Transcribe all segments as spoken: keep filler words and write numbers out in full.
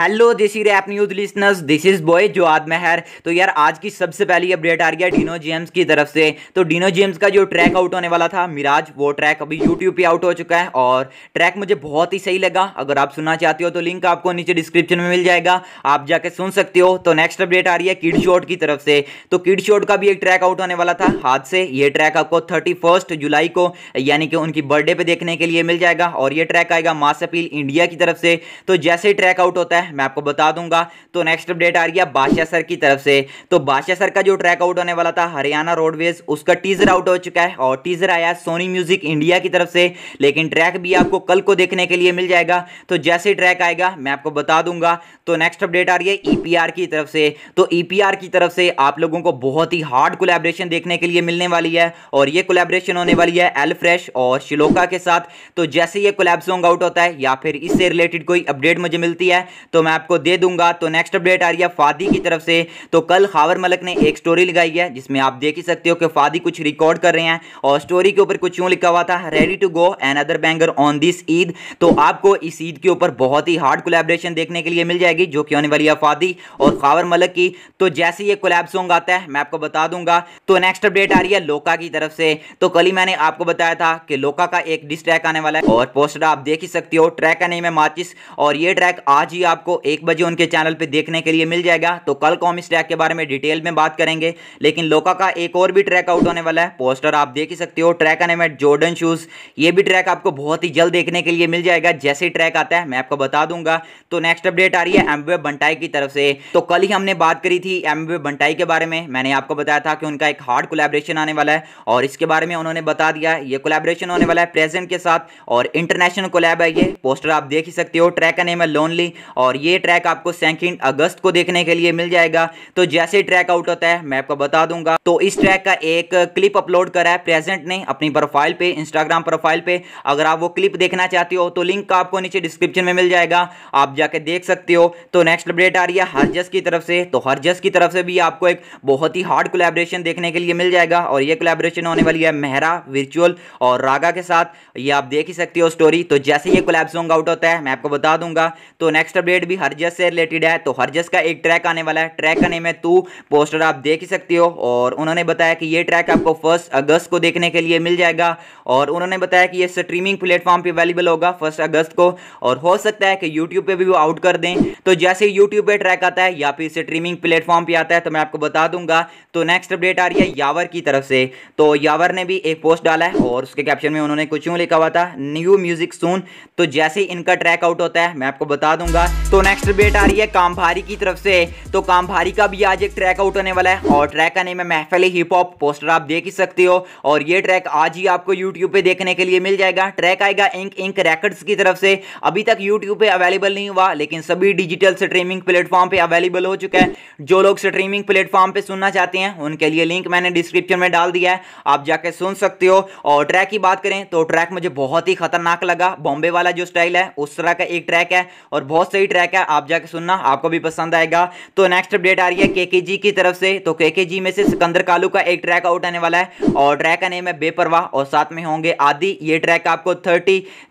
Hello desi rap news listeners, this is boy जो आद महर। तो यार आज की सबसे पहली अपडेट आ गया डिनो जेम्स की तरफ से। तो डिनो जेम्स का जो ट्रैक आउट होने वाला था मिराज, वो ट्रैक अभी यूट्यूब पे आउट हो चुका है और ट्रैक मुझे बहुत ही सही लगा। अगर आप सुनना चाहते हो तो लिंक आपको नीचे डिस्क्रिप्शन में मिल जाएगा, आप जाके सुन सकते हो। तो नेक्स्ट अपडेट आ रही है किड शॉट की तरफ से। तो किड शॉट का भी एक ट्रैक आउट होने वाला था हाथ से। ये ट्रैक आपको थर्टी फर्स्ट जुलाई को यानी कि उनकी बर्थडे पर देखने के लिए मिल जाएगा और ये ट्रैक आएगा मास अपील इंडिया की तरफ से। तो जैसे ही ट्रैक आउट होता है मैं आपको बता दूंगा। तो नेक्स्ट अपडेट आ रही है बादशाह सर की तरफ से। तो बादशाह सर का जो ट्रैक आउट होने वाला था हरियाणा रोडवेज, उसका टीजर आउट हो चुका है और टीजर आया सोनी म्यूजिक इंडिया की तरफ से, लेकिन ट्रैक भी आपको कल को देखने के लिए मिल जाएगा। तो जैसे ट्रैक आएगा मैं आपको बता दूंगा। तो नेक्स्ट अपडेट आ रही है ईपीआर की तरफ से। तो ईपीआर की तरफ से आप लोगों को बहुत ही हार्ड कोलैबोरेशन देखने के लिए मिलने वाली है और यह कोलैबोरेशन होने वाली है एल फ्रेश और श्लोका के साथ। तो जैसे यह कोलैब सॉन्ग आउट होता है या फिर इससे रिलेटेड कोई अपडेट मुझे मिलती है तो मैं आपको दे दूंगा। तो नेक्स्ट अपडेट आ रही है फादी की तरफ से। तो कल खावर मलिक ने एक स्टोरी लगाई है जिसमें आप देख ही सकते हो कि फादी कुछ रिकॉर्ड कर रहे हैं और स्टोरी के ऊपर कुछ यूं लिखा हुआ था ready to go another banger on this Eid. तो आपको इस ईद के ऊपर बहुत ही हार्ड कोलैबोरेशन देखने के लिए मिल जाएगी जो कि होने वाली है फादी और खावर मलिक की। तो जैसे ये कोलैब सॉन्ग आता है मैं आपको बता दूंगा। तो नेक्स्ट अपडेट आ रही है लोका की तरफ से। तो कल ही मैंने आपको बताया था कि लोका का एक डिस ट्रैक आने वाला है और पोस्टर आप देख ही सकते हो, ट्रैक का नेम है माचिस और ये ट्रैक आज ही आपको एक बजे उनके चैनल पे देखने के लिए मिल जाएगा। तो कल को हम इस ट्रैक के बारे में डिटेल में बात करेंगे। लेकिन लोका का एक और भी ट्रैक आउट होने वाला है, पोस्टर आप देख ही सकते हो, ट्रैक का नेम है जॉर्डन शूज। ये भी ट्रैक आपको बहुत ही जल्द देखने के लिए मिल जाएगा, जैसे ही ट्रैक आता है मैं आपको बता दूंगा। तो नेक्स्ट अपडेट आ रही है एमवे बंटाई की तरफ से। तो कल ही हमने बात करी थी एमवे बंटाई के बारे में, मैंने आपको बताया था कि उनका एक हार्ड कोलैबोरेशन आने वाला है और इसके बारे में उन्होंने बता दिया। ये कोलैबोरेशन होने वाला है प्रेजेंट के साथ और इंटरनेशनल कोलैब है। ये पोस्टर आप देख ही सकते हो, ट्रैक का नेम है लोनली और ये ट्रैक आपको सेकंड अगस्त को देखने के लिए मिल जाएगा। तो जैसे ही ट्रैक आउट होता है मैं आपको बता दूंगा। तो इस ट्रैक का एक क्लिप अपलोड करा है प्रेजेंट ने अपनी प्रोफाइल पे, इंस्टाग्राम प्रोफाइल पे। अगर आप वो क्लिप देखना चाहते हो तो लिंक आपको नीचे डिस्क्रिप्शन में मिल जाएगा, आप जाके देख सकते हो। तो नेक्स्ट अपडेट आ रही है हरजस की तरफ से। तो हरजस की तरफ से भी आपको एक बहुत ही हार्ड कोलैबोरेशन देखने के लिए मिल जाएगा और ये कोलैबोरेशन होने वाली है मेहरा वर्चुअल और रागा के साथ। ये आप देख ही सकते हो स्टोरी। तो जैसे ये कोलैब सॉन्ग आउट होता है मैं आपको बता दूंगा। तो नेक्स्ट अपडेट भी हरजस से रिलेटेड है। तो हरजस का एक ट्रैक आने वाला है, ट्रैक का नेम है तू, पोस्टर आप देख ही सकते हो और उन्होंने बताया कि ये ट्रैक आपको फर्स्ट अगस्त को देखने के लिए मिल जाएगा और उन्होंने बताया कि ये स्ट्रीमिंग प्लेटफॉर्म पे अवेलेबल होगा फर्स्ट अगस्त को और हो सकता है कि यूट्यूब पे भी वो आउट कर दें। तो जैसे यूट्यूब पे ट्रैक आता है या फिर स्ट्रीमिंग प्लेटफॉर्म पे आता है तो मैं आपको बता दूंगा। तो नेक्स्ट अपडेट आ रही है यावर की तरफ से। तो यावर ने भी एक पोस्ट डाला है और उसके कैप्शन में उन्होंने कुछ यूं लिखा हुआ था न्यू म्यूजिक सून। तो जैसे ही इनका ट्रैक आउट होता है मैं आपको बता दूंगा। तो नेक्स्ट अपडेट आ रही है काम भारी की तरफ से। तो काम भारी का भी आज एक ट्रैक आउट होने वाला है और ट्रैक का नेम है महफिल-ए-हिप हॉप, पोस्टर आप देख ही सकते हो और ये ट्रैक आज ही आपको यूट्यूब पे देखने के लिए मिल जाएगा। ट्रैक आएगा इंक इंक रिकॉर्ड्स की तरफ से। अभी तक यूट्यूब पे अवेलेबल नहीं हुआ लेकिन सभी डिजिटल स्ट्रीमिंग प्लेटफॉर्म पे अवेलेबल हो चुका है। जो लोग स्ट्रीमिंग प्लेटफॉर्म पे सुनना चाहते हैं उनके लिए लिंक मैंने डिस्क्रिप्शन में डाल दिया है, आप जाके सुन सकते हो। और ट्रैक की बात करें तो ट्रैक मुझे बहुत ही खतरनाक लगा, बॉम्बे वाला जो स्टाइल है उस तरह का एक ट्रैक है और बहुत सही ट्रैक है, आप जाके सुनना, आपको भी पसंद आएगा। तो नेक्स्ट अपडेट आ रही है केकेजी की तरफ से। तो केकेजी में से सिकंदर कालू का एक ट्रैक आउट आने वाला है और ट्रैक का नेम है बेपरवाह और साथ में होंगे आदि। ये ट्रैक आपको तीस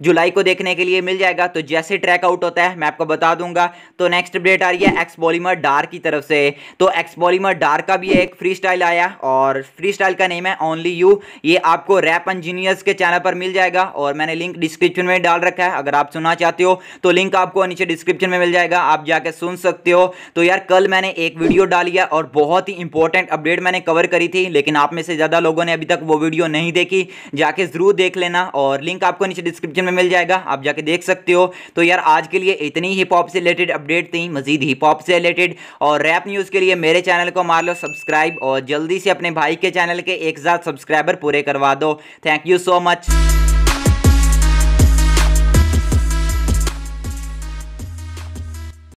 जुलाई को देखने के लिए मिल जाएगा। तो जैसे ट्रैक आउट होता है मैं आपको बता दूंगा। तो नेक्स्ट अपडेट आ रही है एक्स पॉलीमर डार्क की तरफ से। तो एक्स पॉलीमर डार्क का भी एक फ्री स्टाइल आया और फ्री स्टाइल का नेम है ओनली यू। ये आपको रैप इंजीनियर्स के चैनल पर मिल जाएगा और मैंने लिंक डिस्क्रिप्शन में डाल रखा है, अगर आप सुनना चाहते हो तो लिंक आपको नीचे डिस्क्रिप्शन में मिल जाएगा, आप जाके सुन सकते हो। तो यार कल मैंने एक वीडियो डाली है और बहुत ही इंपॉर्टेंट अपडेट मैंने कवर करी थी लेकिन आप में से ज्यादा लोगों ने अभी तक वो वीडियो नहीं देखी, जाके जरूर देख लेना और लिंक आपको नीचे डिस्क्रिप्शन में मिल जाएगा, आप जाके देख सकते हो। तो यार आज के लिए इतनी हिप हॉप से रिलेटेड अपडेट थी। मजीद हिप हॉप से रिलेटेड और रैप न्यूज के लिए मेरे चैनल को मार लो सब्सक्राइब और जल्दी से अपने भाई के चैनल के एक हजार सब्सक्राइबर पूरे करवा दो। Thank you so much.